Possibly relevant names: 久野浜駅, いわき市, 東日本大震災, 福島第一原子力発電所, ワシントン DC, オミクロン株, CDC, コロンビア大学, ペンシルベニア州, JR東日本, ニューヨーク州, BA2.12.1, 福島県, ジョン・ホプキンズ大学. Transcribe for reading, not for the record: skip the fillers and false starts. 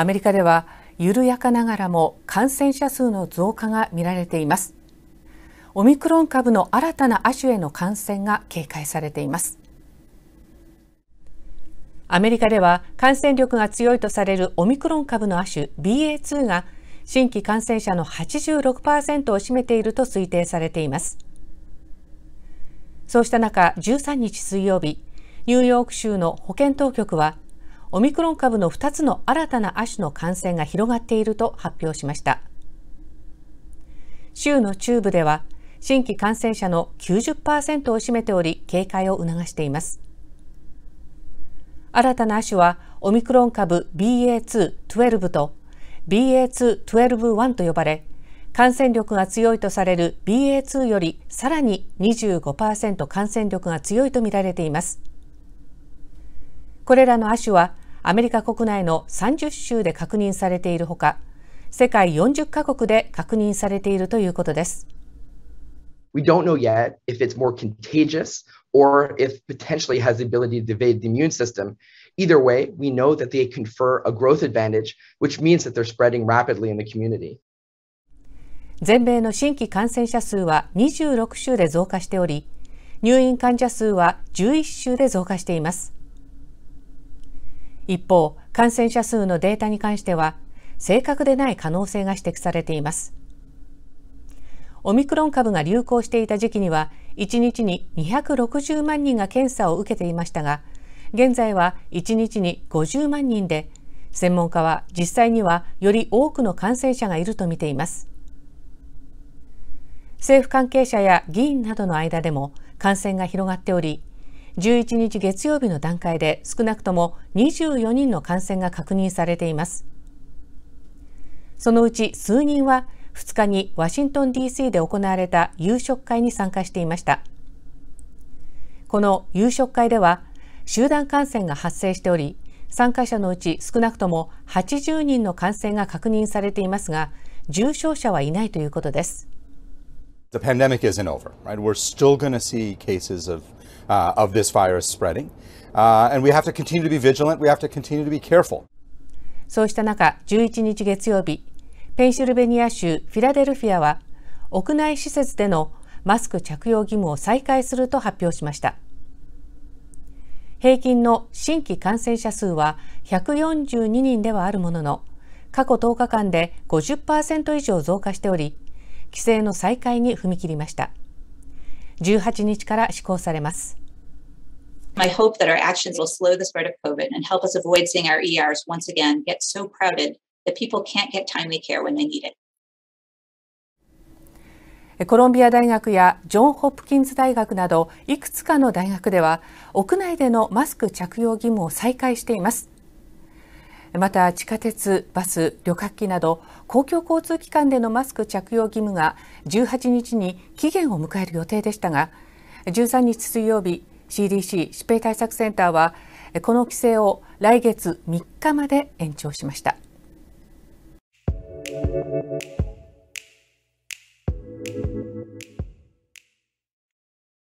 アメリカでは緩やかながらも感染者数の増加が見られています。オミクロン株の新たな亜種への感染が警戒されています。アメリカでは感染力が強いとされるオミクロン株の亜種 BA2 が新規感染者の 86% を占めていると推定されています。そうした中、13日水曜日、ニューヨーク州の保健当局は、オミクロン株の2つの新たな亜種の感染が広がっていると発表しました。州の中部では、新規感染者の 90% を占めており、警戒を促しています。新たな亜種は、オミクロン株 BA2.12 と BA2.12.1 と呼ばれ、感染力が強いとされる BA2 よりさらに 25% 感染力が強いとみられています。これらの亜種はアメリカ国内の30州で確認されているほか、世界40カ国で確認されているということです。We don't know yet if it's more contagious or if potentially has the ability to evade the immune system. Either way, we know that they confer a growth advantage, which means that they're spreading rapidly in the community.全米の新規感染者数は26州で増加しており、入院患者数は11州で増加しています。一方、感染者数のデータに関しては、正確でない可能性が指摘されています。オミクロン株が流行していた時期には、1日に260万人が検査を受けていましたが、現在は1日に50万人で、専門家は実際にはより多くの感染者がいると見ています。政府関係者や議員などの間でも感染が広がっており、11日月曜日の段階で少なくとも24人の感染が確認されています。そのうち数人は2日にワシントン DC で行われた夕食会に参加していました。この夕食会では集団感染が発生しており、参加者のうち少なくとも80人の感染が確認されていますが、重症者はいないということです。The pandemic isn't over, right? We're still going to see cases of this virus spreading, and we have to continue to be vigilant. We have to continue to be careful. そうした中、11日月曜日、ペンシルベニア州フィラデルフィアは屋内施設でのマスク着用義務を再開すると発表しました。平均の新規感染者数は142人ではあるものの、過去10日間で 50% 以上増加しており、規制の再開に踏み切りました。18日から施行されます。I hope that our actions will slow the spread of COVID and help us avoid seeing our ERs once again get so crowded that people can't get timely care when they need it. コロンビア大学やジョン・ホプキンズ大学などいくつかの大学では屋内でのマスク着用義務を再開しています。また地下鉄、バス、旅客機など公共交通機関でのマスク着用義務が18日に期限を迎える予定でしたが、13日水曜日、CDC 疾病対策センターはこの規制を来月3日まで延長しました。